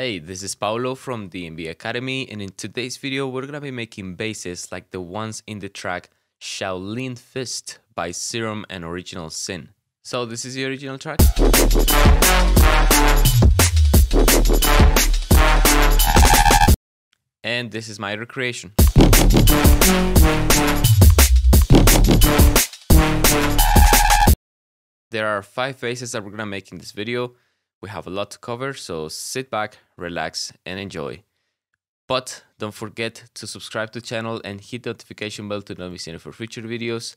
Hey, this is Paolo from the NBA Academy, and in today's video we're gonna be making bases like the ones in the track Shaolin Fist by Serum and Original Sin. So this is the original track. And this is my recreation. There are 5 bases that we're gonna make in this video. We have a lot to cover, so sit back, relax, and enjoy. But don't forget to subscribe to the channel and hit the notification bell to not miss any for future videos.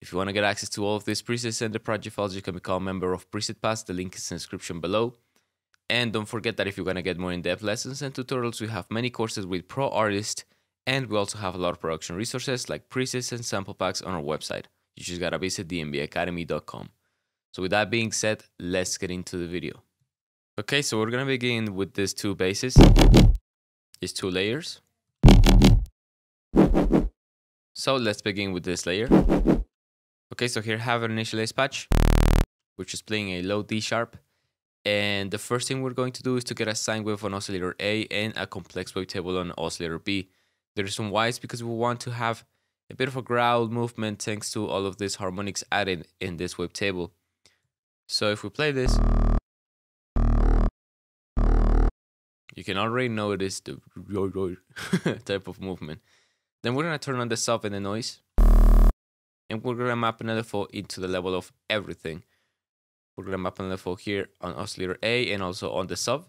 If you want to get access to all of these presets and the project files, you can become a member of Preset Pass. The link is in the description below. And don't forget that if you want to get more in-depth lessons and tutorials, we have many courses with pro artists, and we also have a lot of production resources like presets and sample packs on our website. You just gotta visit dnbacademy.com. So with that being said, let's get into the video. Okay, so we're gonna begin with these 2 bases, these 2 layers. So let's begin with this layer. Okay, so here I have an initialized patch, which is playing a low D sharp. And the first thing we're going to do is to get a sine wave on oscillator A and a complex wavetable on oscillator B. The reason why is because we want to have a bit of a growl movement thanks to all of these harmonics added in this wavetable. So if we play this, you can already notice the type of movement. Then we're going to turn on the sub and the noise. And we're going to map another 4 into the level of everything. We're going to map another 4 here on oscillator A and also on the sub.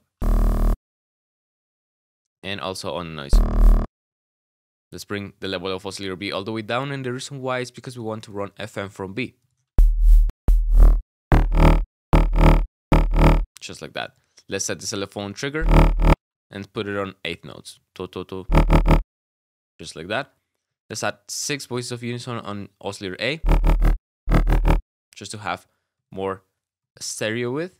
And also on noise. Let's bring the level of oscillator B all the way down. And the reason why is because we want to run FM from B. Just like that. Let's set the cellophone trigger. And put it on 8 notes. To, to. Just like that. Let's add 6 voices of unison on oscillator A. Just to have more stereo width.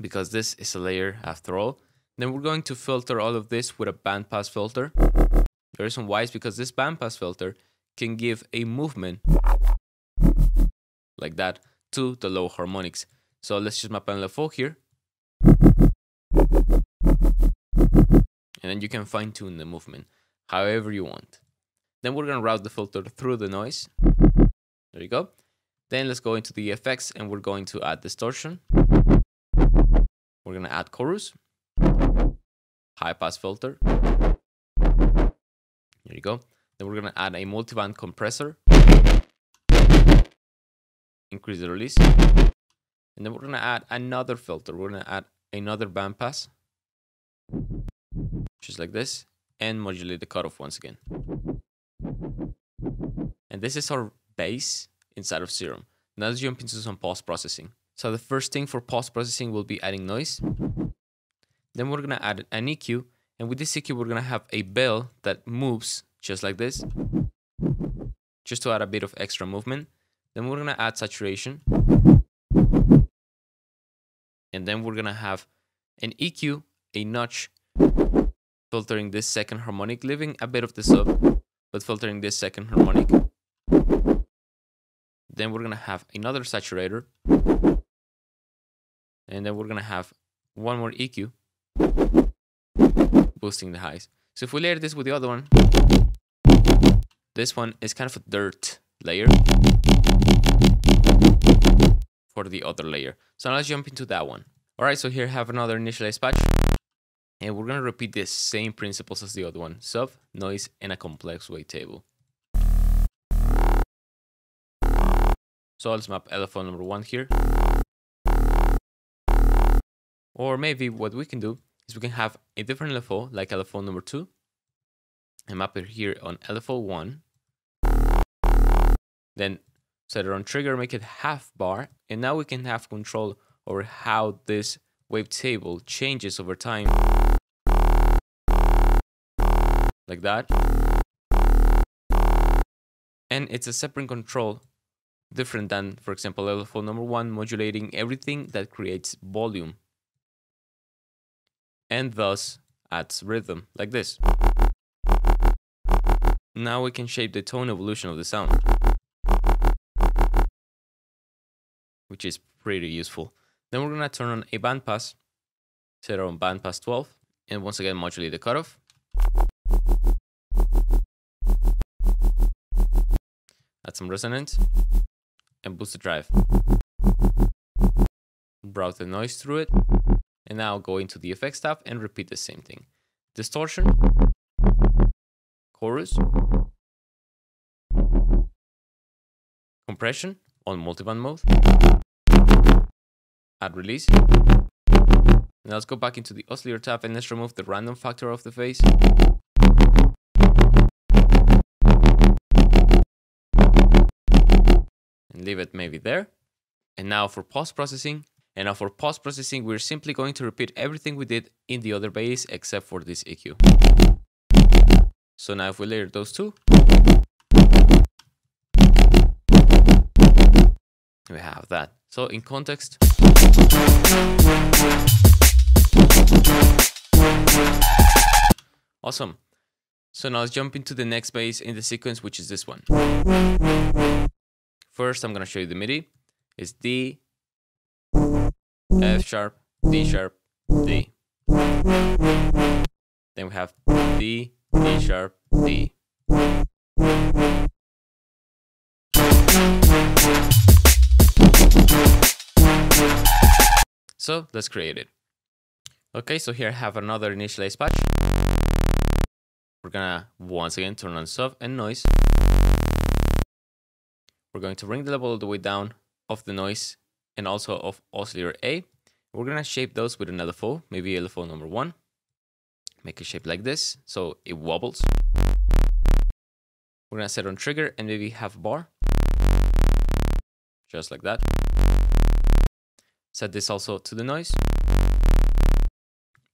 Because this is a layer after all. Then we're going to filter all of this with a bandpass filter. The reason why is because this bandpass filter can give a movement like that to the low harmonics. So let's just map another 4 here. And then you can fine tune the movement however you want. Then we're going to route the filter through the noise. There you go. Then let's go into the effects and we're going to add distortion. We're going to add chorus. High pass filter. There you go. Then we're going to add a multiband compressor. Increase the release. And then we're going to add another filter. We're going to add another bandpass. Just like this, and modulate the cutoff once again. And this is our base inside of Serum. Now let's jump into some post-processing. So the first thing for post-processing will be adding noise. Then we're gonna add an EQ, and with this EQ we're gonna have a bell that moves just like this, just to add a bit of extra movement. Then we're gonna add saturation. And then we're gonna have an EQ, a notch, filtering this second harmonic, leaving a bit of the sub, but filtering this second harmonic. Then we're going to have another saturator. And then we're going to have one more EQ, boosting the highs. So if we layer this with the other one, this one is kind of a dirt layer for the other layer. So now let's jump into that one. Alright, so here I have another initialized patch. And we're going to repeat the same principles as the other one. Sub, noise, and a complex wavetable. So let's map LFO number 1 here. Or maybe what we can do is we can have a different LFO, like LFO number 2. And map it here on LFO 1. Then set it on trigger, make it half bar. And now we can have control over how this wavetable changes over time. Like that. And it's a separate control, different than, for example, LFO number 1, modulating everything that creates volume. And thus adds rhythm, like this. Now we can shape the tone evolution of the sound, which is pretty useful. Then we're gonna turn on a bandpass, set our own band pass 12, and once again modulate the cutoff. Add some resonance and boost the drive. Route the noise through it, and now go into the effects tab and repeat the same thing. Distortion, chorus, compression on multiband mode, add release. Now let's go back into the oscillator tab and let's remove the random factor of the phase. And leave it maybe there. And now for post-processing. And now for post-processing, we're simply going to repeat everything we did in the other bass except for this EQ. So now if we layer those two, we have that. So in context, awesome. So now let's jump into the next bass in the sequence, which is this one. First, I'm gonna show you the MIDI. It's D, F sharp, D sharp, D. Then we have D, D sharp, D. So let's create it. Okay, so here I have another initialized patch. We're gonna once again turn on soft and noise. We're going to bring the level all the way down of the noise and also of oscillator A. We're gonna shape those with an LFO, maybe LFO number 1. Make a shape like this, so it wobbles. We're gonna set on trigger and maybe have a bar. Just like that. Set this also to the noise.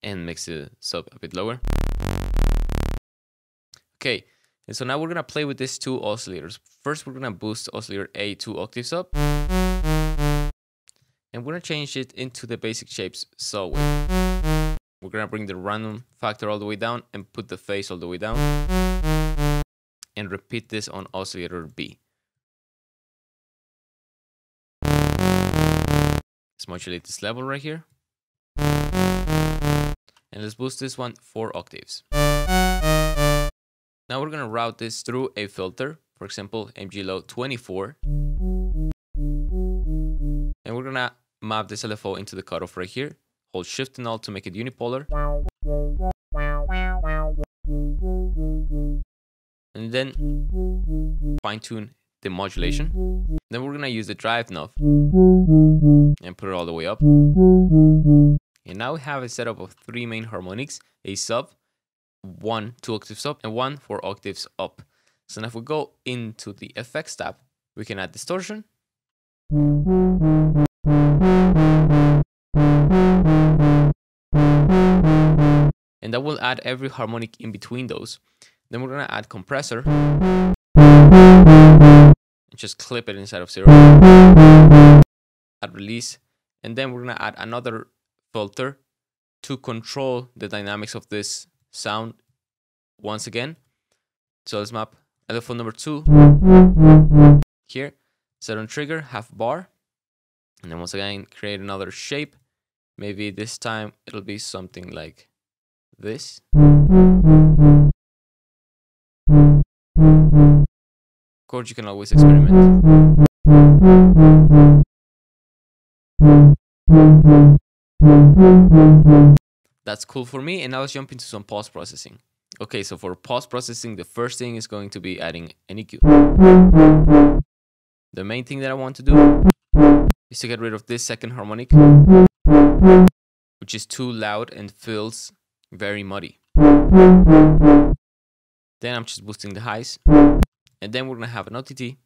And mix the sub a bit lower. Okay, and so now we're gonna play with these two oscillators. First, we're gonna boost oscillator A 2 octaves up. And we're gonna change it into the basic shapes saw wave. We're gonna bring the random factor all the way down and put the phase all the way down. And repeat this on oscillator B. Let's modulate this level right here. And let's boost this one 4 octaves. Now we're gonna route this through a filter, for example, MGLO 24. And we're gonna map this LFO into the cutoff right here. Hold Shift and Alt to make it unipolar. And then fine tune the modulation. Then we're gonna use the drive knob and put it all the way up. And now we have a setup of 3 main harmonics, a sub, 1 2 octaves up, and 1 4 octaves up. So now if we go into the effects tab, we can add distortion. And that will add every harmonic in between those. Then we're gonna add compressor. And just clip it inside of Serum. Add release. And then we're gonna add another filter to control the dynamics of this sound once again. So let's map LFO number 2 here, set on trigger, half bar, and then once again create another shape. Maybe this time it'll be something like this. Of course, you can always experiment. That's cool for me, and now let's jump into some post-processing. Okay, so for post-processing, the first thing is going to be adding an EQ. The main thing that I want to do is to get rid of this second harmonic, which is too loud and feels very muddy. Then I'm just boosting the highs, and then we're gonna have an OTT.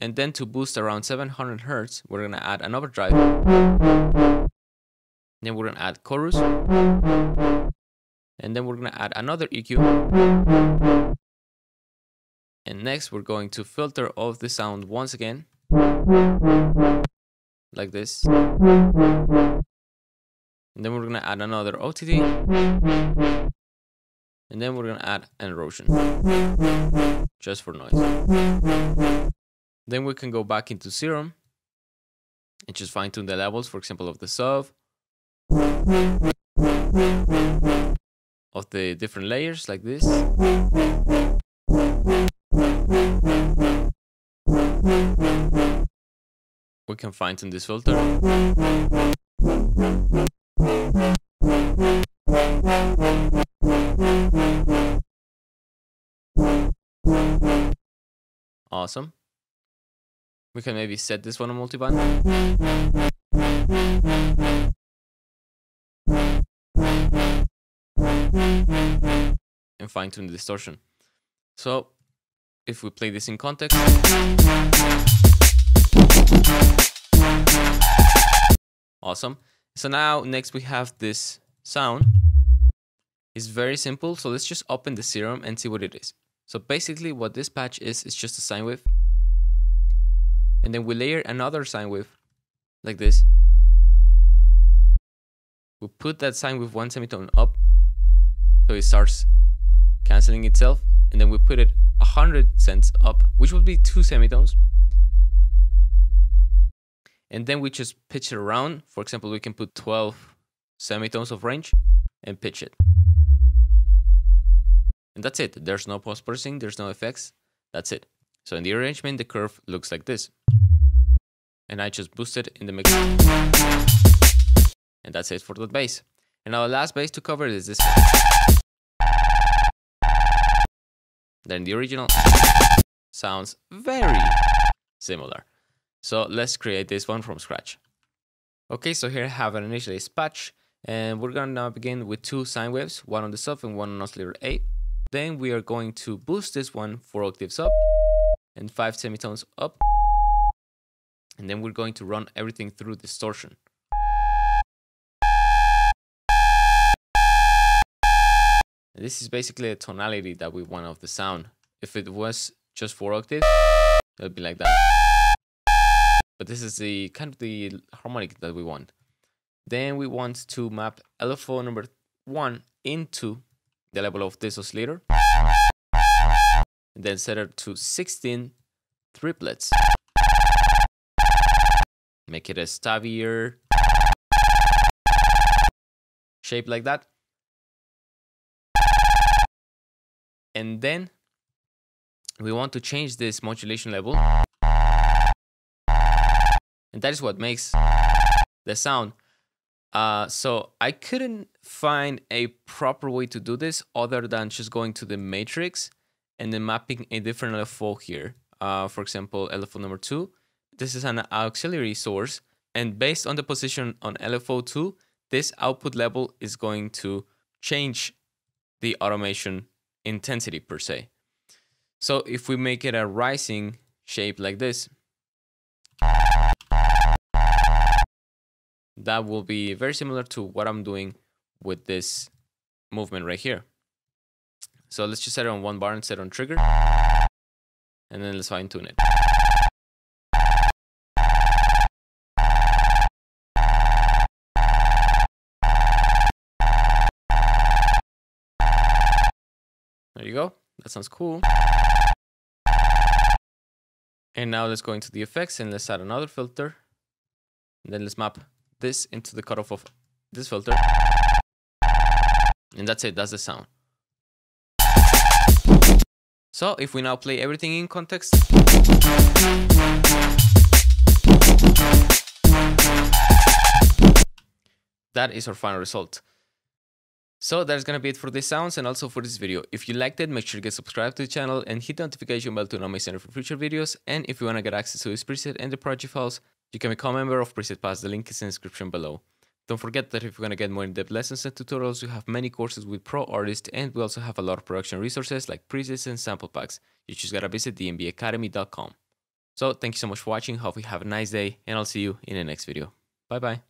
And then to boost around 700 Hz, we're gonna add an overdrive. Then we're going to add chorus, and then we're going to add another EQ, and next we're going to filter off the sound once again, like this, and then we're going to add another OTT, and then we're going to add an erosion, just for noise. Then we can go back into Serum, and just fine tune the levels, for example, of the sub, of the different layers like this. We can fine tune this filter. Awesome. We can maybe set this one on multiband. And fine tune the distortion. So if we play this in context, awesome. So now next we have this sound. It's very simple, so let's just open the Serum and see what it is. So basically what this patch is, it's just a sine wave, and then we layer another sine wave like this. We put that sine wave one semitone up so it starts cancelling itself, and then we put it 100 cents up, which would be 2 semitones, and then we just pitch it around. For example, we can put 12 semitones of range and pitch it. And that's it. There's no post-processing, there's no effects, that's it. So in the arrangement, the curve looks like this. And I just boosted in the mix. And that's it for that bass. And our last bass to cover is this one. Then the original sounds very similar. So let's create this one from scratch. Okay, so here I have an initialized patch. And we're gonna now begin with 2 sine waves, one on the sub and one on oscillator A. Then we are going to boost this one 4 octaves up and 5 semitones up. And then we're going to run everything through distortion. And this is basically a tonality that we want of the sound. If it was just 4 octaves, it would be like that. But this is the kind of the harmonic that we want. Then we want to map LFO number 1 into the level of this oscillator, and then set it to 16 triplets. Make it a stabbier shape like that. And then we want to change this modulation level, and that is what makes the sound. So I couldn't find a proper way to do this other than just going to the matrix and then mapping a different LFO here. For example, LFO number 2. This is an auxiliary source, and based on the position on LFO 2, this output level is going to change the automation intensity per se. So if we make it a rising shape like this, that will be very similar to what I'm doing with this movement right here. So let's just set it on 1 bar and set it on trigger. And then let's fine tune it. There you go. That sounds cool. And now let's go into the effects and let's add another filter. And then let's map this into the cutoff of this filter, and that's it, that's the sound. So if we now play everything in context, that is our final result. So that's gonna be it for these sounds and also for this video. If you liked it, make sure to get subscribed to the channel and hit the notification bell to not miss any for future videos. And if you wanna get access to this preset and the project files, you can become a member of Preset Pass, the link is in the description below. Don't forget that if you want to get more in-depth lessons and tutorials, we have many courses with pro artists, and we also have a lot of production resources like presets and sample packs. You just gotta visit dnbacademy.com. So thank you so much for watching, hope you have a nice day, and I'll see you in the next video. Bye bye.